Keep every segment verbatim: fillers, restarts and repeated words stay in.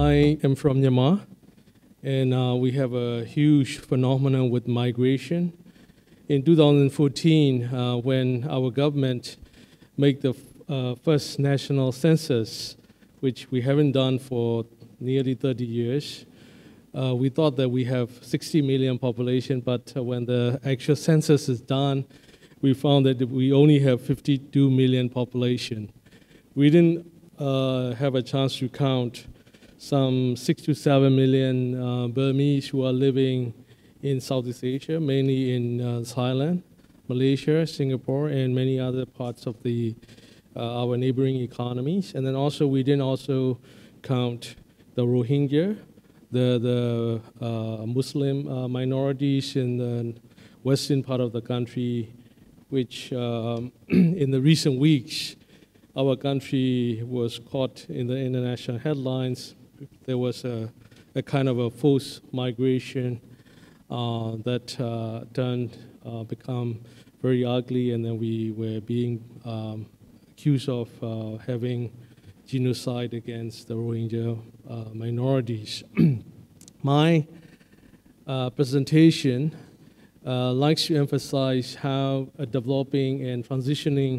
I am from Myanmar, and uh, we have a huge phenomenon with migration. In two thousand fourteen, uh, when our government made the uh, first national census, which we haven't done for nearly thirty years, uh, we thought that we have sixty million population, but uh, when the actual census is done, we found that we only have fifty-two million population. We didn't uh, have a chance to count some six to seven million uh, Burmese who are living in Southeast Asia, mainly in uh, Thailand, Malaysia, Singapore, and many other parts of the uh, our neighboring economies. And then also we didn't also count the Rohingya, the the uh, Muslim uh, minorities in the western part of the country, which um, in the recent weeks, our country was caught in the international headlines. There was a, a kind of a forced migration uh, that uh, turned, uh, become very ugly, and then we were being um, accused of uh, having genocide against the Rohingya uh, minorities. My uh, presentation Uh, likes to emphasize how a developing and transitioning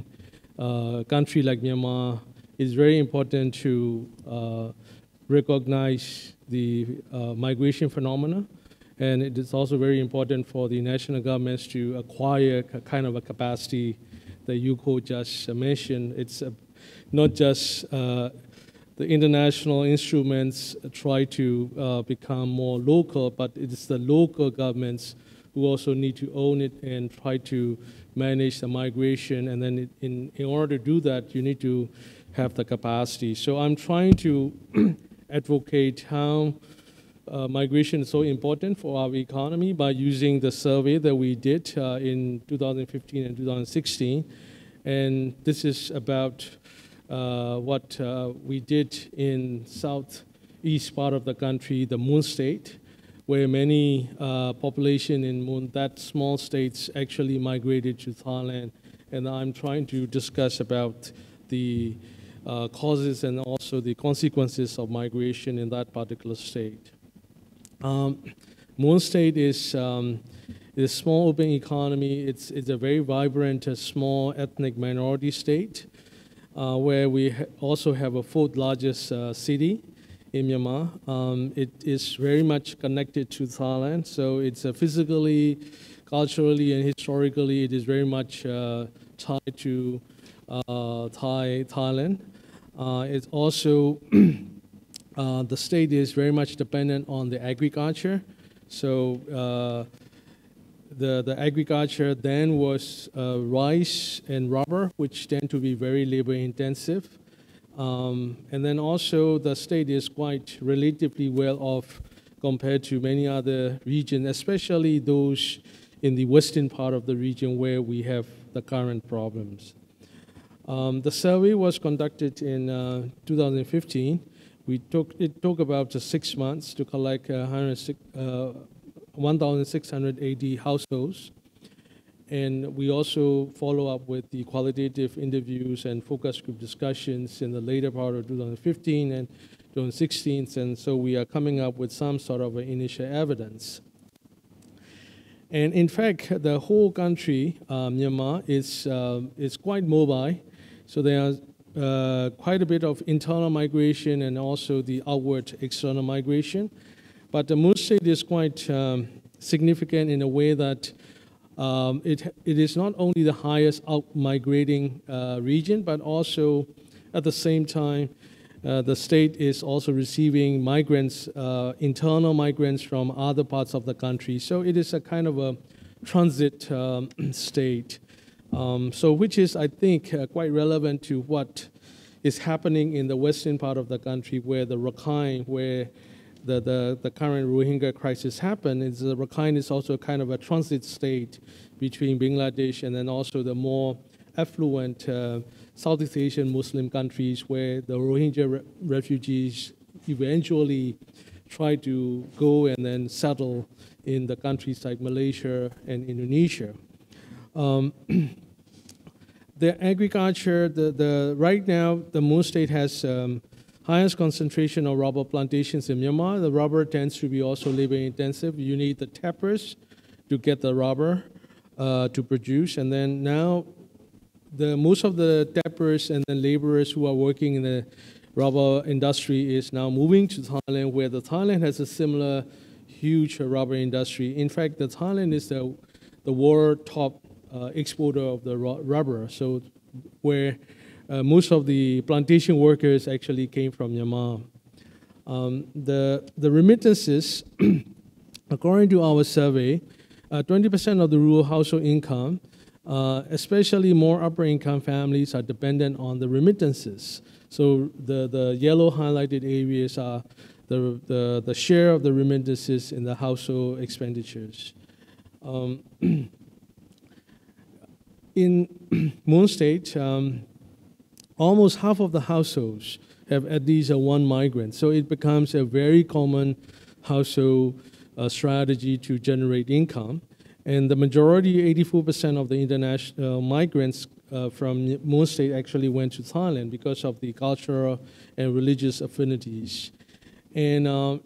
uh, country like Myanmar is very important to uh, recognize the uh, migration phenomena, and it is also very important for the national governments to acquire a kind of a capacity that Yuko just mentioned. It's a, not just uh, the international instruments try to uh, become more local, but it is the local governments who also need to own it and try to manage the migration. And then in, in order to do that, you need to have the capacity. So I'm trying to advocate how uh, migration is so important for our economy by using the survey that we did uh, in two thousand fifteen and two thousand sixteen. And this is about uh, what uh, we did in southeast part of the country, the Mon State, where many uh, population in Mon, that small states actually migrated to Thailand. And I'm trying to discuss about the uh, causes and also the consequences of migration in that particular state. Um, Mon State is, um, is a small open economy. It's, it's a very vibrant, uh, small ethnic minority state uh, where we ha also have a fourth largest uh, city in Myanmar. Um, it is very much connected to Thailand, so it's uh, physically, culturally, and historically, it is very much uh, tied to uh, Thai, Thailand. Uh, it's also, uh, the state is very much dependent on the agriculture, so uh, the, the agriculture then was uh, rice and rubber, which tend to be very labor intensive. Um, and then also the state is quite relatively well off compared to many other regions, especially those in the western part of the region where we have the current problems. Um, the survey was conducted in uh, two thousand fifteen. We took, it took about six months to collect uh, one thousand six hundred eighty households. And we also follow up with the qualitative interviews and focus group discussions in the later part of two thousand fifteen and two thousand sixteen, and so we are coming up with some sort of initial evidence. And in fact, the whole country, uh, Myanmar, is, uh, is quite mobile, so there are uh, quite a bit of internal migration and also the outward external migration. But the Mon State is quite um, significant in a way that Um, it, it is not only the highest out-migrating uh, region, but also at the same time, uh, the state is also receiving migrants, uh, internal migrants from other parts of the country. So it is a kind of a transit um, state, um, so which is, I think, uh, quite relevant to what is happening in the western part of the country where the Rakhine, where The, the, the current Rohingya crisis happened. Is the Rakhine is also kind of a transit state between Bangladesh and then also the more affluent uh, Southeast Asian Muslim countries where the Rohingya re refugees eventually try to go and then settle in the countries like Malaysia and Indonesia. Um, the agriculture, the, the, right now the Mon State has um, highest concentration of rubber plantations in Myanmar. The rubber tends to be also labor intensive. You need the tappers to get the rubber uh, to produce. And then now, the most of the tappers and the laborers who are working in the rubber industry is now moving to Thailand, where the Thailand has a similar huge rubber industry. In fact, the Thailand is the, the world top uh, exporter of the rubber. So where Uh, most of the plantation workers actually came from Myanmar. Um, the, the remittances, according to our survey, twenty percent uh, of the rural household income, uh, especially more upper income families, are dependent on the remittances. So the, the yellow highlighted areas are the, the, the share of the remittances in the household expenditures. Um, in Mon State, um, almost half of the households have at least a one migrant, so it becomes a very common household uh, strategy to generate income. And the majority, eighty-four percent of the international migrants uh, from Mon State actually went to Thailand because of the cultural and religious affinities. And uh,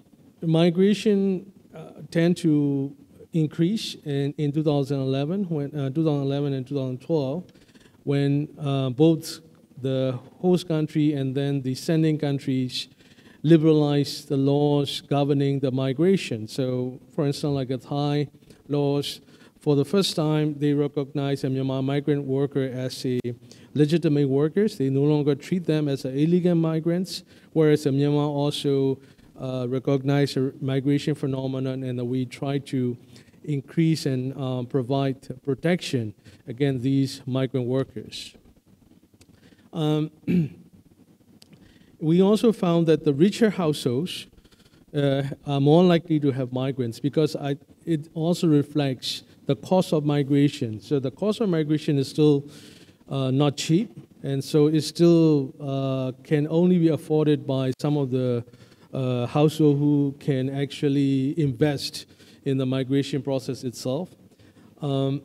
migration uh, tend to increase in, in two thousand eleven, when uh, two thousand eleven and two thousand twelve, when uh, both the host country and then the sending countries liberalize the laws governing the migration. So, for instance, like the Thai laws, for the first time, they recognize a Myanmar migrant worker as a legitimate workers. They no longer treat them as illegal migrants, whereas Myanmar also uh, recognized a migration phenomenon, and we try to increase and um, provide protection against these migrant workers. Um, we also found that the richer households uh, are more likely to have migrants because I, it also reflects the cost of migration. So the cost of migration is still uh, not cheap, and so it still uh, can only be afforded by some of the uh, households who can actually invest in the migration process itself. Um,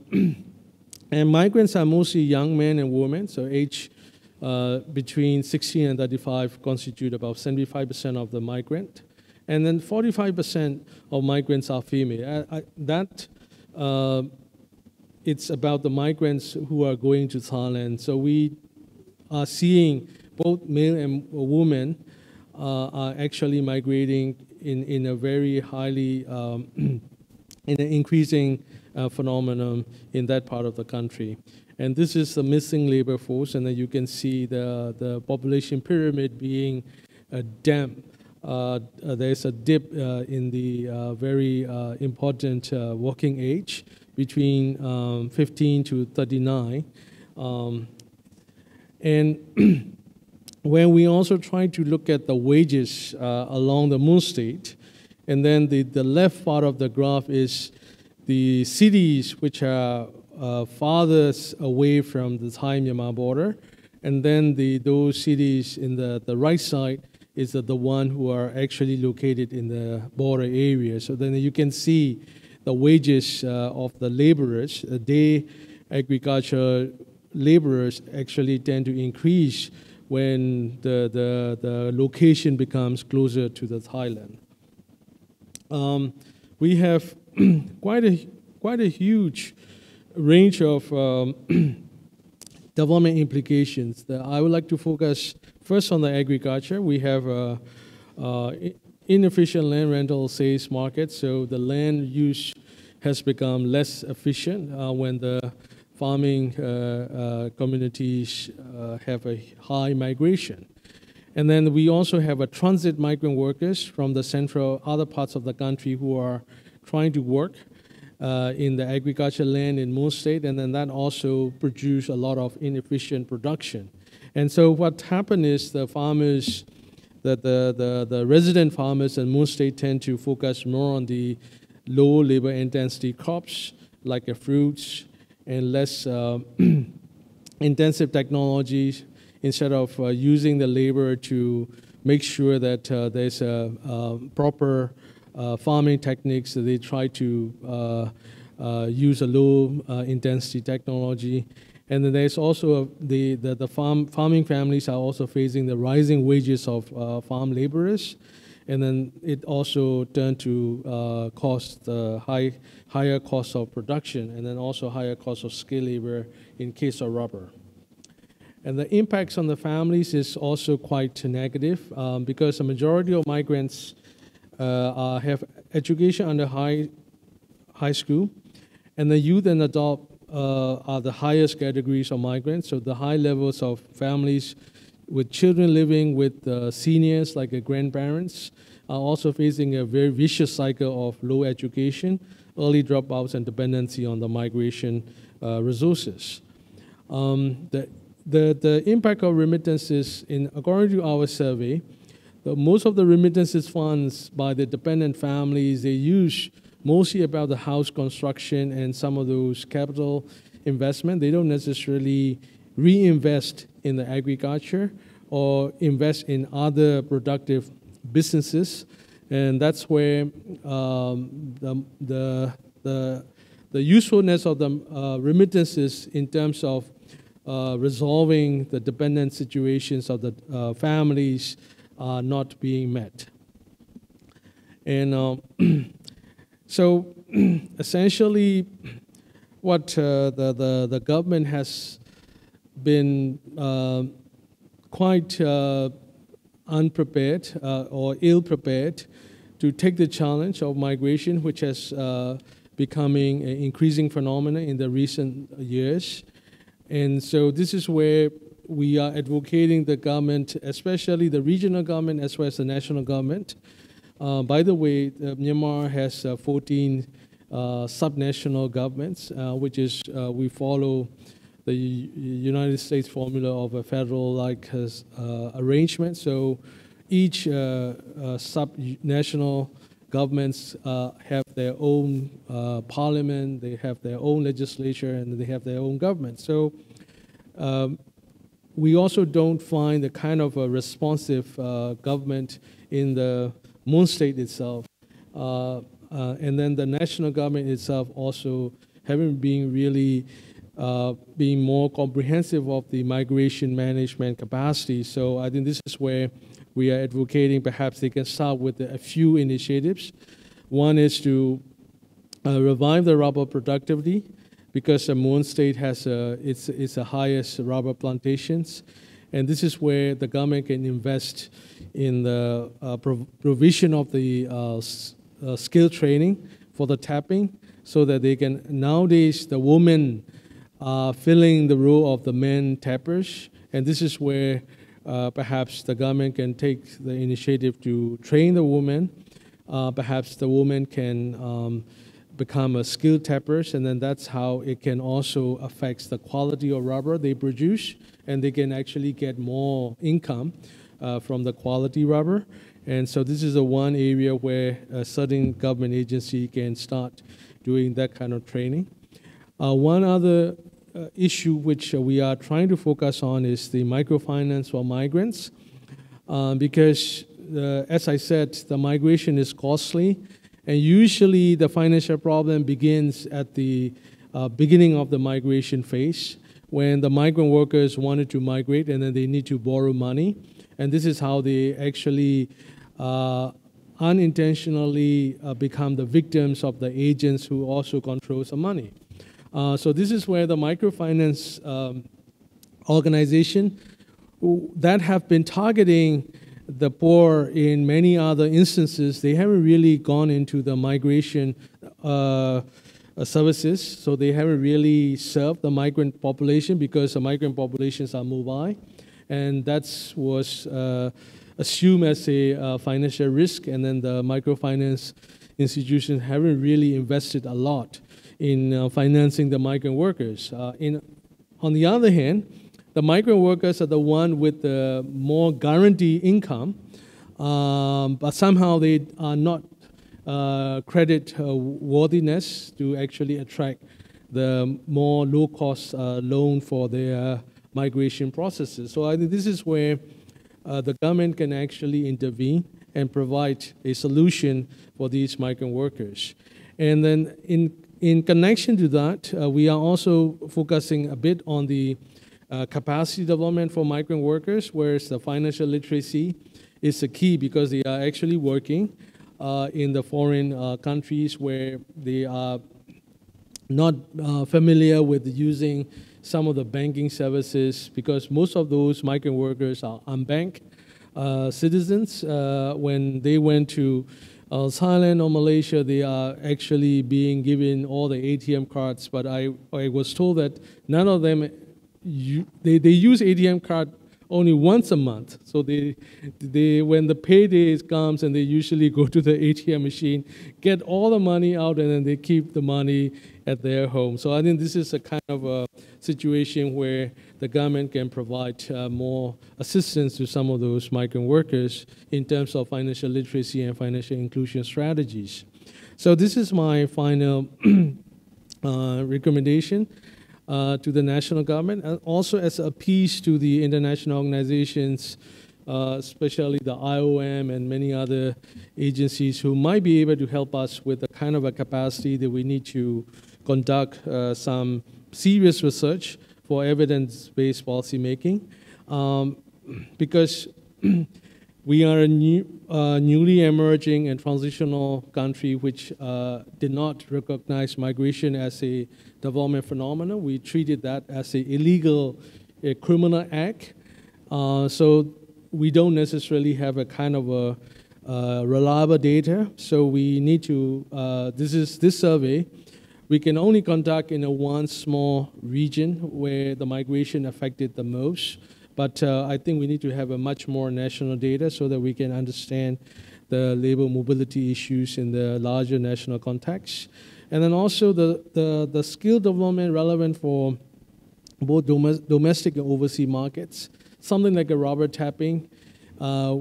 and migrants are mostly young men and women, so age Uh, between sixteen and thirty-five constitute about seventy-five percent of the migrant, and then forty-five percent of migrants are female. I, I, that uh, it's about the migrants who are going to Thailand. So we are seeing both male and women uh, are actually migrating in in a very highly um, in an increasing uh, phenomenon in that part of the country. And this is the missing labor force, and then you can see the, the population pyramid being uh, damp. Uh, there's a dip uh, in the uh, very uh, important uh, working age between um, fifteen to thirty-nine. Um, and when we also try to look at the wages uh, along the Mon State, and then the, the left part of the graph is the cities which are Uh, farthest away from the Thai-Myanmar border, and then the, those cities in the, the right side is the, the one who are actually located in the border area. So then you can see the wages uh, of the laborers. Uh, day agriculture laborers actually tend to increase when the, the, the location becomes closer to the Thailand. Um, we have quite a, quite a huge range of um, development implications. The, I would like to focus first on the agriculture. We have uh, uh, inefficient land rental sales market, so the land use has become less efficient uh, when the farming uh, uh, communities uh, have a high migration. And then we also have a transit migrant workers from the central other parts of the country who are trying to work Uh, in the agricultural land in Mon State, and then that also produced a lot of inefficient production. And so what happened is the farmers, that the, the, the resident farmers in Mon State tend to focus more on the low labor intensity crops, like uh, fruits, and less uh, intensive technologies, instead of uh, using the labor to make sure that uh, there's a, a proper Uh, farming techniques. They try to uh, uh, use a low uh, intensity technology, And then there's also a, the, the, the farm, farming families are also facing the rising wages of uh, farm laborers. And then it also turned to uh, cost, uh, high, higher costs of production, and then also higher costs of skilled labor in case of rubber. And the impacts on the families is also quite negative um, because the majority of migrants uh, are, have education under high, high school, and the youth and adult Uh, are the highest categories of migrants, so the high levels of families with children living with uh, seniors like a grandparents are also facing a very vicious cycle of low education, early dropouts, and dependency on the migration uh, resources. Um, the, the, the impact of remittances, in, according to our survey, the, most of the remittances funds by the dependent families, they use mostly about the house construction and some of those capital investment. They don't necessarily reinvest in the agriculture or invest in other productive businesses. And that's where um, the, the, the, the usefulness of the uh, remittances in terms of uh, resolving the dependent situations of the uh, families are not being met. And um, So essentially what uh, the, the, the government has been uh, quite uh, unprepared uh, or ill-prepared to take the challenge of migration, which has uh, becoming an increasing phenomenon in the recent years. And so this is where we are advocating the government, especially the regional government as well as the national government. Uh, by the way, uh, Myanmar has uh, fourteen uh, subnational governments, uh, which is uh, we follow the U United States formula of a federal-like uh, arrangement. So each uh, uh, subnational governments uh, have their own uh, parliament, they have their own legislature, and they have their own government. So um, we also don't find the kind of a responsive uh, government in the Mon State itself, uh, uh, and then the national government itself also haven't been really uh, being more comprehensive of the migration management capacity. So I think this is where we are advocating perhaps they can start with a few initiatives. One is to uh, revive the rubber productivity, because the Mon State has a, it's, it's the highest rubber plantations. And this is where the government can invest in the uh, prov provision of the uh, s uh, skill training for the tapping, so that they can, nowadays the women are filling the role of the men tappers. And this is where uh, perhaps the government can take the initiative to train the women. Uh, perhaps the women can um, become a skilled tappers, and then that's how it can also affect the quality of rubber they produce, and they can actually get more income uh, from the quality rubber. And so this is the one area where a certain government agency can start doing that kind of training. Uh, one other uh, issue which uh, we are trying to focus on is the microfinance for migrants, um, because uh, as I said, the migration is costly. And usually the financial problem begins at the uh, beginning of the migration phase, when the migrant workers wanted to migrate and then they need to borrow money. And this is how they actually uh, unintentionally uh, become the victims of the agents who also control some money. Uh, so this is where the microfinance um, organization that have been targeting the poor in many other instances, they haven't really gone into the migration uh, services, so they haven't really served the migrant population, because the migrant populations are moved by, and that was uh, assumed as a uh, financial risk, and then the microfinance institutions haven't really invested a lot in uh, financing the migrant workers. Uh, in, on the other hand, the migrant workers are the one with the more guaranteed income, um, but somehow they are not uh, credit uh, worthiness to actually attract the more low-cost uh, loan for their migration processes. So I think this is where uh, the government can actually intervene and provide a solution for these migrant workers. And then in In connection to that, uh, we are also focusing a bit on the uh, capacity development for migrant workers, whereas the financial literacy is the key because they are actually working uh, in the foreign uh, countries where they are not uh, familiar with using some of the banking services, because most of those migrant workers are unbanked uh, citizens. Uh, when they went to uh, Thailand or Malaysia, they are actually being given all the A T M cards, but I, I was told that none of them, you, they, they use A T M card only once a month. So they, they, when the payday comes, and they usually go to the A T M machine, get all the money out, and then they keep the money at their home. So I think this is a kind of a situation where the government can provide uh, more assistance to some of those migrant workers in terms of financial literacy and financial inclusion strategies. So this is my final uh, recommendation. Uh, to the national government, and also as a piece to the international organizations, uh, especially the I O M and many other agencies who might be able to help us with the kind of a capacity that we need to conduct uh, some serious research for evidence-based policy making, um, because we are a new, uh, newly emerging and transitional country which uh, did not recognize migration as a development phenomenon. We treated that as an illegal a criminal act. Uh, so we don't necessarily have a kind of a uh, reliable data. So we need to, uh, this is this survey, we can only conduct in a one small region where the migration affected the most. But uh, I think we need to have a much more national data so that we can understand the labor mobility issues in the larger national context. And then also the, the, the skill development relevant for both domes domestic and overseas markets. Something like a rubber tapping. Uh,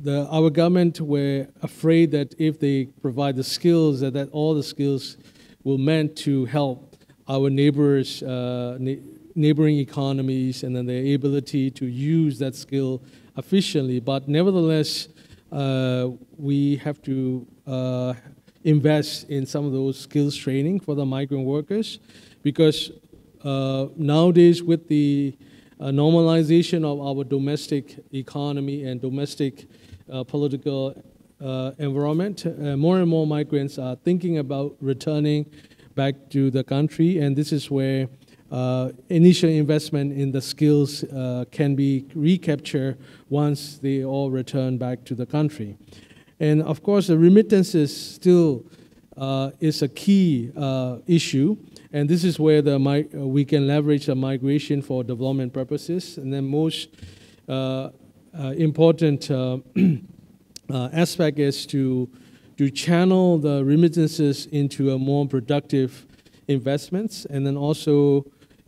the, our government were afraid that if they provide the skills, that, that all the skills were meant to help our neighbors, uh, na neighboring economies, and then their ability to use that skill efficiently. But nevertheless, uh, we have to uh, invest in some of those skills training for the migrant workers, because uh, nowadays with the uh, normalization of our domestic economy and domestic uh, political uh, environment, uh, more and more migrants are thinking about returning back to the country, and this is where uh, initial investment in the skills uh, can be recaptured once they all return back to the country. And of course, the remittances still uh, is a key uh, issue, and this is where the mi we can leverage the migration for development purposes. And the most uh, uh, important uh, uh, aspect is to to channel the remittances into a more productive investments, and then also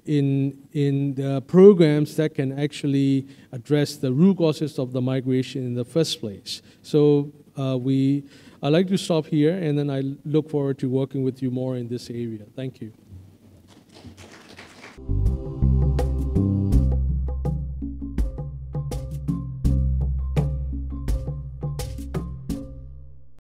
in in the programs that can actually address the root causes of the migration in the first place. So. Uh, we, I'd like to stop here, and then I look forward to working with you more in this area. Thank you.